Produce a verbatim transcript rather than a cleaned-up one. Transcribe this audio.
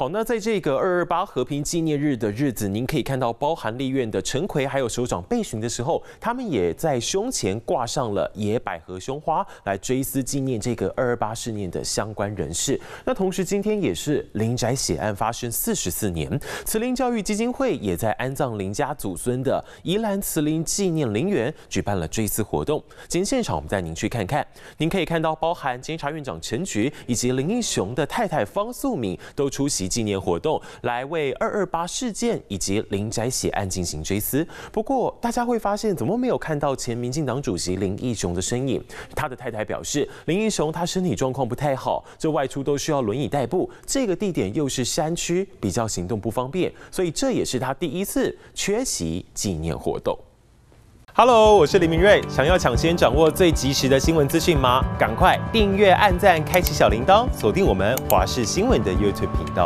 好，那在这个二二八和平纪念日的日子，您可以看到，包含立院的陈奎还有首长被询的时候，他们也在胸前挂上了野百合胸花，来追思纪念这个二二八事件的相关人士。那同时，今天也是林宅血案发生四十四年，慈林教育基金会也在安葬林家祖孙的宜兰慈林纪念陵园举办了追思活动。今天现场，我们带您去看看。您可以看到，包含监察院长陈菊以及林义雄的太太方素敏都出席纪念活动，来为二二八事件以及林宅血案进行追思。不过，大家会发现怎么没有看到前民进党主席林义雄的身影？他的太太表示，林义雄他身体状况不太好，这外出都需要轮椅代步。这个地点又是山区，比较行动不方便，所以这也是他第一次缺席纪念活动。 Hello， 我是林明瑞。想要抢先掌握最及时的新闻资讯吗？赶快订阅、按赞、开启小铃铛，锁定我们华视新闻的 YouTube 频道。